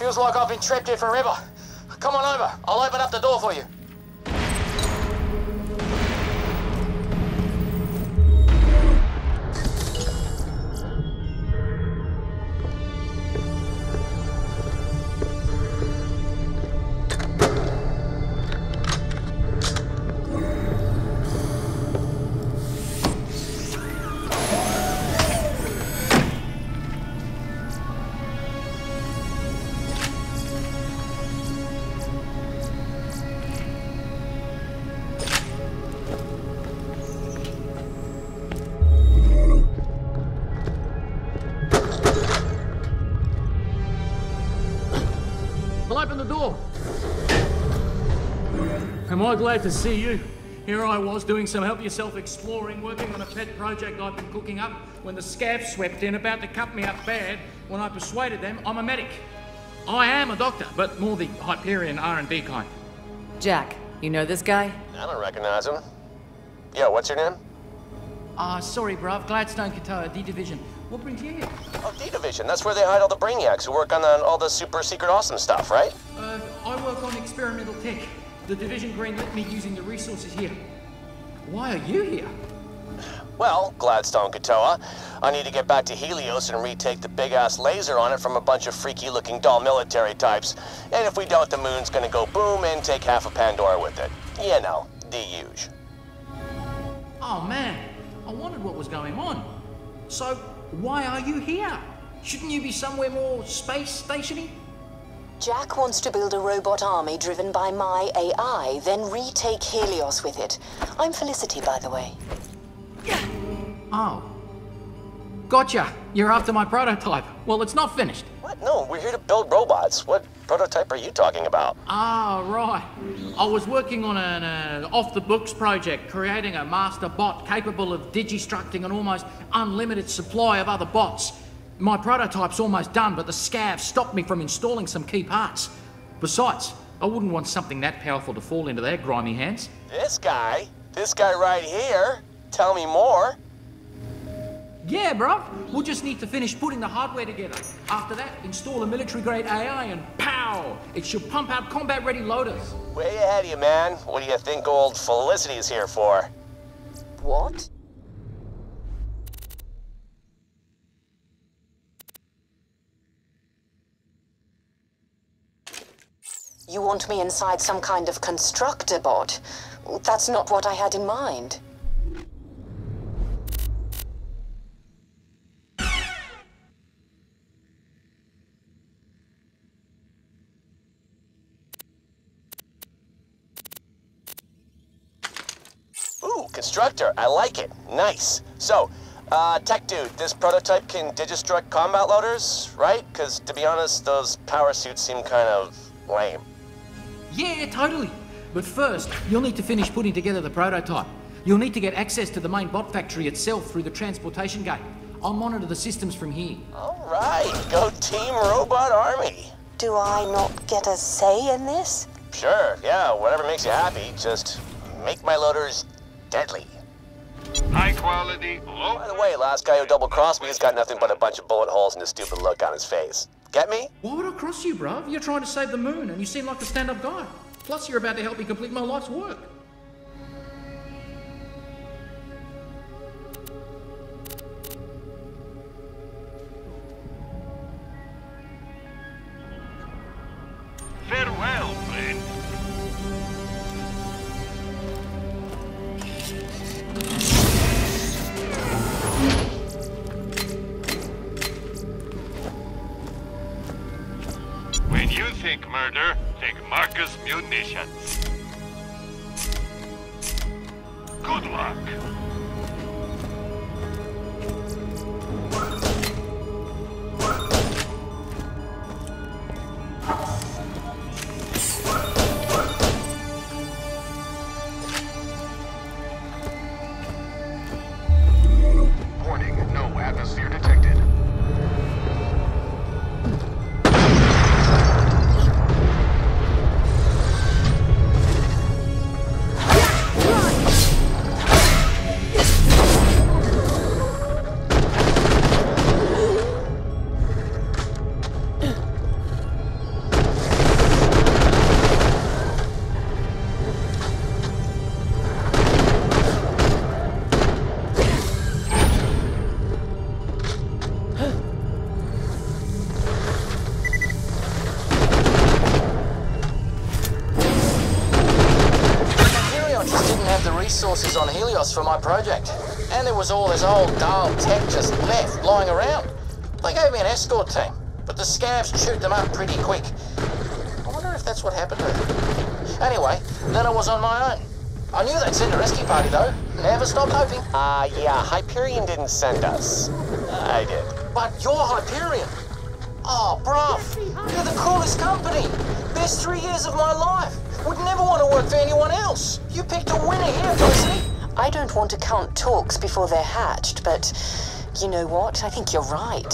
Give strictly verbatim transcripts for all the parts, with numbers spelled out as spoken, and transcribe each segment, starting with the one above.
Feels like I've been trapped here forever. Come on over. I'll open up the door for you. Am I glad to see you? Here I was doing some help yourself exploring, working on a pet project I've been cooking up when the scabs swept in, about to cut me up bad. When I persuaded them, I'm a medic. I am a doctor, but more the Hyperion R and D kind. Jack, you know this guy? I don't recognize him. Yeah, what's your name? Ah, uh, sorry, bruv. Gladstone Katoa, D Division. What brings you here? Oh, D Division. That's where they hide all the brainiacs who work on, on all the super secret awesome stuff, right? Uh, I work on experimental tech. The Division greenlit me using the resources here. Why are you here? Well, Gladstone Katoa, I need to get back to Helios and retake the big-ass laser on it from a bunch of freaky-looking doll military types. And if we don't, the moon's gonna go boom and take half of Pandora with it. You know, the usual. Oh, man. I wondered what was going on. So, why are you here? Shouldn't you be somewhere more space station-y? Jack wants to build a robot army driven by my A I, then retake Helios with it. I'm Felicity, by the way. Oh. Gotcha. You're after my prototype. Well, it's not finished. What? No, we're here to build robots. What prototype are you talking about? Ah, right. I was working on an uh, off-the-books project, creating a master bot capable of digistructing an almost unlimited supply of other bots. My prototype's almost done, but the scab stopped me from installing some key parts. Besides, I wouldn't want something that powerful to fall into their grimy hands. This guy? This guy right here? Tell me more. Yeah, bro. We'll just need to finish putting the hardware together. After that, install a military-grade A I and pow! It should pump out combat-ready loaders. Way ahead of you, man. What do you think old Felicity's here for? What? You want me inside some kind of constructor bot? That's not what I had in mind. Ooh, constructor, I like it, nice. So, uh, tech dude, this prototype can digistruct combat loaders, right? Because to be honest, those power suits seem kind of lame. Yeah, totally. But first, you'll need to finish putting together the prototype. You'll need to get access to the main bot factory itself through the transportation gate. I'll monitor the systems from here. All right, go Team Robot Army. Do I not get a say in this? Sure, yeah, whatever makes you happy. Just make my loaders deadly. High quality, low... By the way, last guy who double-crossed me has got nothing but a bunch of bullet holes and a stupid look on his face. Get me? Why would I cross you, bruv? You're trying to save the moon, and you seem like a stand-up guy. Plus, you're about to help me complete my life's work. Farewell, friend. Think murder, think Marcus Munitions. Good luck. Warning, no atmosphere detected. cost for my project. And there was all this old dull tech just left lying around. They gave me an escort team, but the scabs chewed them up pretty quick. I wonder if that's what happened to her. Anyway, then I was on my own. I knew they'd send a rescue party though. Never stopped hoping. Ah, uh, yeah, Hyperion didn't send us. I did. But you're Hyperion. Oh, bruv, you're the coolest company. Best three years of my life. Would never want to work for anyone else. You picked a winner here, Felicity. I don't want to count talks before they're hatched, but you know what? I think you're right.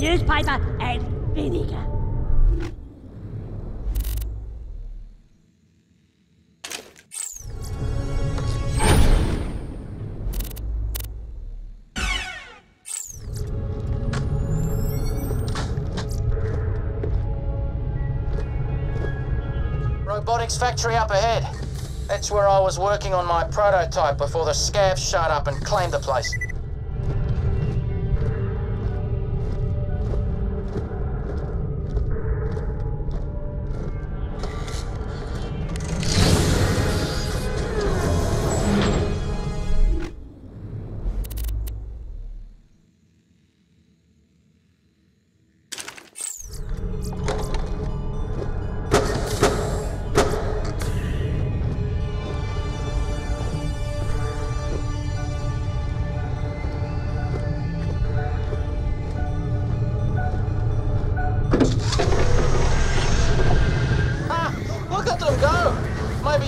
Newspaper and vinegar. Robotics factory up ahead. That's where I was working on my prototype before the scavs shot up and claimed the place.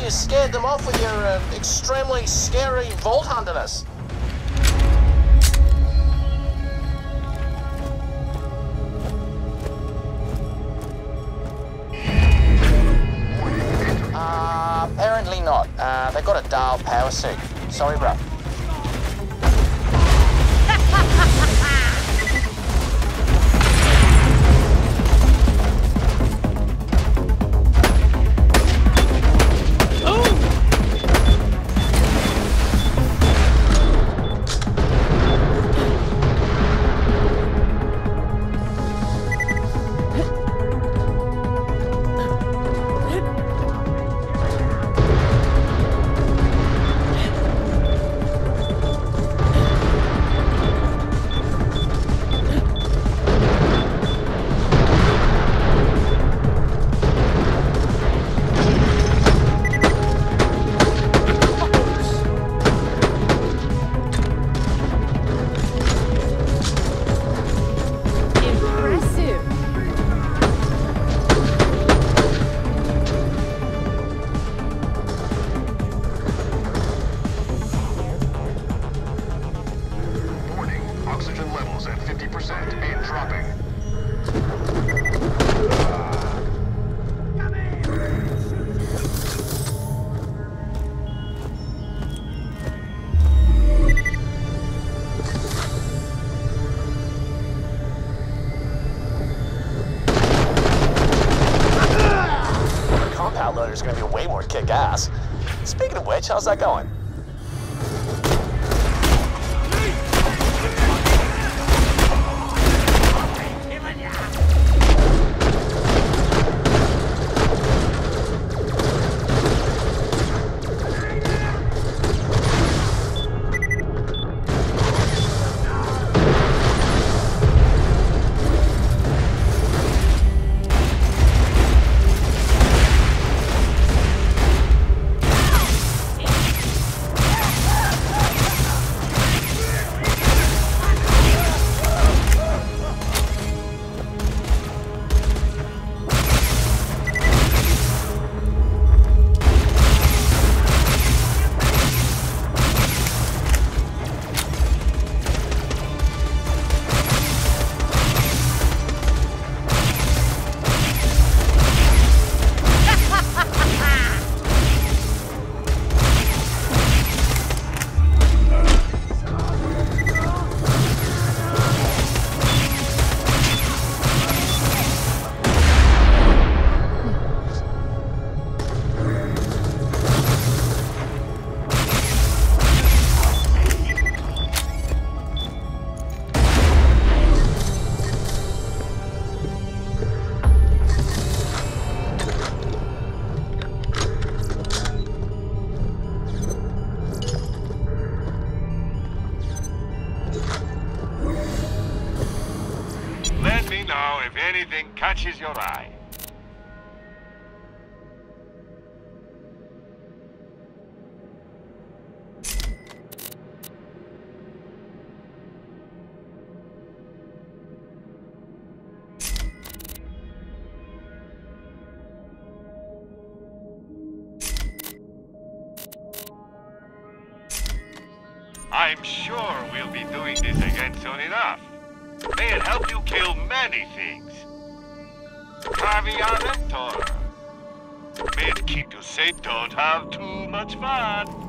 You scared them off with your uh, extremely scary vault hunterness. Uh, apparently not. Uh, they got a dial power suit. Sorry, bro. It's going to be way more kick-ass. Speaking of which, how's that going? Catches your eye. I'm sure we'll be doing this again soon enough. They'll help you kill many things. Caviar and Pandora. May it keep you safe, don't have too much fun.